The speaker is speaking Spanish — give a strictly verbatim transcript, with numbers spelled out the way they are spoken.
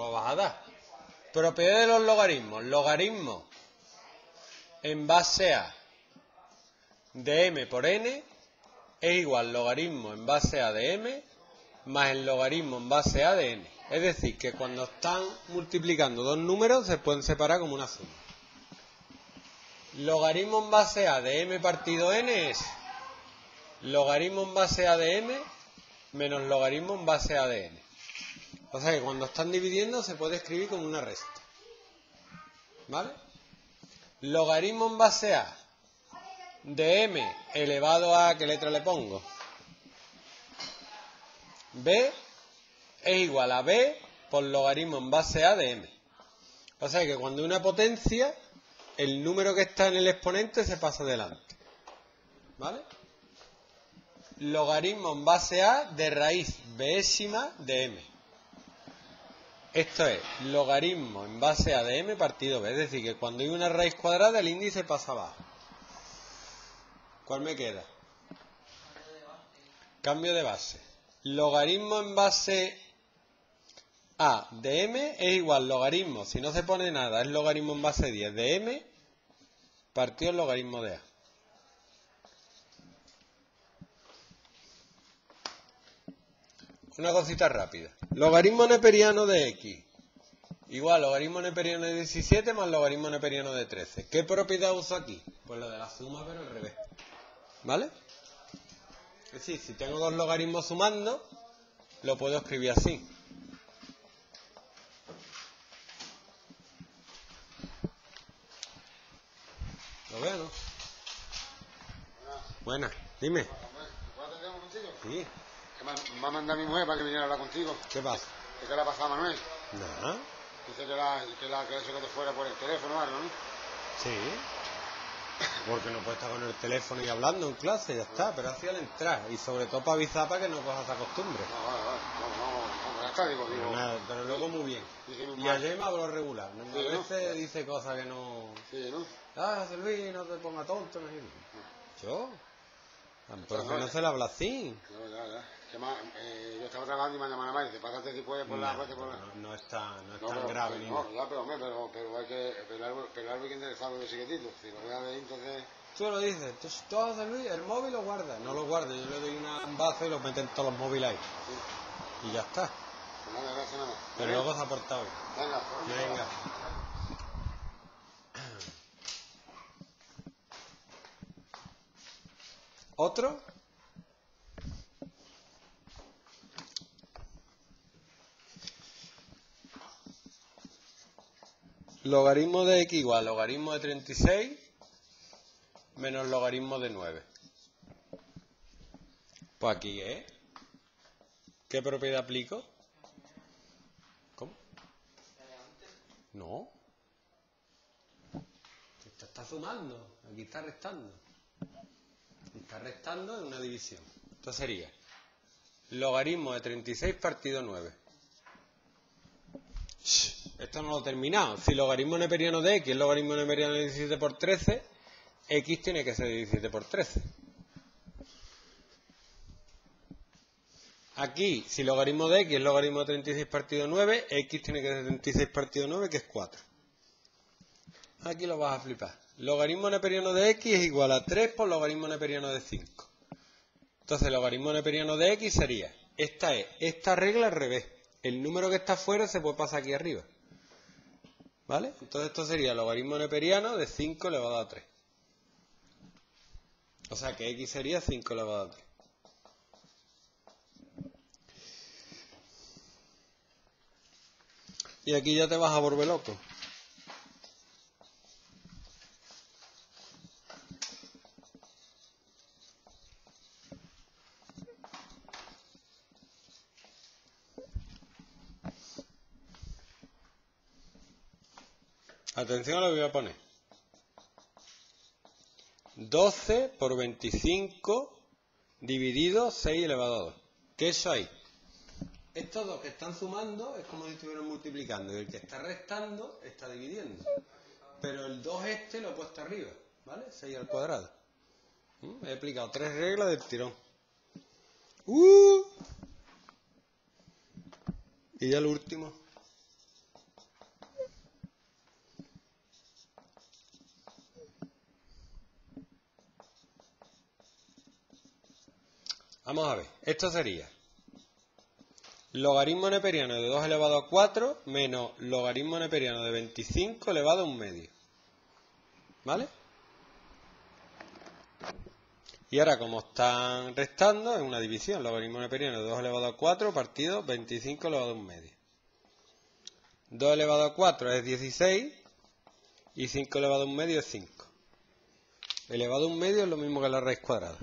Lo vas a dar. Propiedades de los logaritmos. Logaritmo en base a de m por n es igual logaritmo en base a de m más el logaritmo en base a de n. Es decir, que cuando están multiplicando dos números se pueden separar como una suma. Logaritmo en base a de m partido n es logaritmo en base a de m menos logaritmo en base a de n. O sea que cuando están dividiendo se puede escribir como una resta. ¿Vale? Logaritmo en base a de m elevado a, ¿qué letra le pongo? B es igual a b por logaritmo en base a de m. O sea que cuando hay una potencia, el número que está en el exponente se pasa delante. ¿Vale? Logaritmo en base a de raíz bésima de m. Esto es logaritmo en base a de m partido b. Es decir, que cuando hay una raíz cuadrada, el índice pasa abajo. ¿Cuál me queda? Cambio de base. Logaritmo en base a de m es igual logaritmo, si no se pone nada, es logaritmo en base diez de m partido el logaritmo de a. Una cosita rápida. Logaritmo neperiano de x igual logaritmo neperiano de diecisiete más logaritmo neperiano de trece. ¿Qué propiedad uso aquí? Pues lo de la suma, pero al revés. ¿Vale? Es decir, si tengo dos logaritmos sumando, lo puedo escribir así. ¿Lo veo, no? Buenas, dime. ¿Puedo atender un momentito? Sí. Me ha mandado mi mujer para que viniera a hablar contigo. ¿Qué pasa? ¿Qué le ha pasado a Manuel? Nada. Dice que la que la que eso que te fuera por el teléfono o algo, ¿no? Sí. Porque no puede estar con el teléfono y hablando en clase, ya está, pero hacia el entrar. Y sobre todo para avisar para que no cojas esa costumbre. No, vale, vale. No, no, no, está, digo, digo. Pero, nada, pero luego muy bien. Y ayer me habló regular. A veces dice cosas que no... Sí, ¿no? Ah, José Luis, no te ponga tonto, imagino. ¿Yo? Pero que no se le habla así. No, ya, ya. Que más, eh, yo estaba trabajando y me llamaron a Mari, te pásate si puedes por no, la parte por la... No, no es tan no no, grave. Pero, no, ya, pero, pero, pero hay que... Pero hay que interesarlo de chiquitito. Si lo voy a ver, entonces... Tú lo dices, tú, todo de Luis, el móvil lo guarda. No lo guarda, yo le doy una, un vaso y lo meten todos los móviles ahí. Sí. Y ya está. Pues nada, gracias, nada. Pero luego se ha portado bien. Venga. Venga. ¿Otro? Logaritmo de x igual a logaritmo de treinta y seis menos logaritmo de nueve. Pues aquí, ¿eh? ¿Qué propiedad aplico? ¿Cómo? No. Esta está sumando, aquí está restando. Está restando en una división. Esto sería logaritmo de treinta y seis partido nueve. Esto no lo he terminado. Si logaritmo neperiano de x es logaritmo neperiano de diecisiete por trece, x tiene que ser diecisiete por trece. Aquí, si logaritmo de x es logaritmo de treinta y seis partido nueve, x tiene que ser treinta y seis partido nueve, que es cuatro. Aquí lo vas a flipar. Logaritmo neperiano de x es igual a tres por logaritmo neperiano de cinco. Entonces, logaritmo neperiano de x sería... Esta es esta regla al revés. El número que está afuera se puede pasar aquí arriba. ¿Vale? Entonces esto sería logaritmo neperiano de cinco elevado a tres. O sea que x sería cinco elevado a tres. Y aquí ya te vas a volver loco. Atención a lo que voy a poner. doce por veinticinco dividido seis elevado a dos. ¿Qué es eso ahí? Estos dos que están sumando es como si estuvieran multiplicando. Y el que está restando está dividiendo. Pero el dos este lo he puesto arriba. ¿Vale? seis al cuadrado. ¿Mm? He aplicado tres reglas del tirón. ¡Uh! Y ya el último. Vamos a ver, esto sería logaritmo neperiano de dos elevado a cuatro menos logaritmo neperiano de veinticinco elevado a un medio. ¿Vale? Y ahora, como están restando, es una división, logaritmo neperiano de dos elevado a cuatro partido veinticinco elevado a un medio. dos elevado a cuatro es dieciséis y cinco elevado a un medio es cinco. Elevado a un medio es lo mismo que la raíz cuadrada.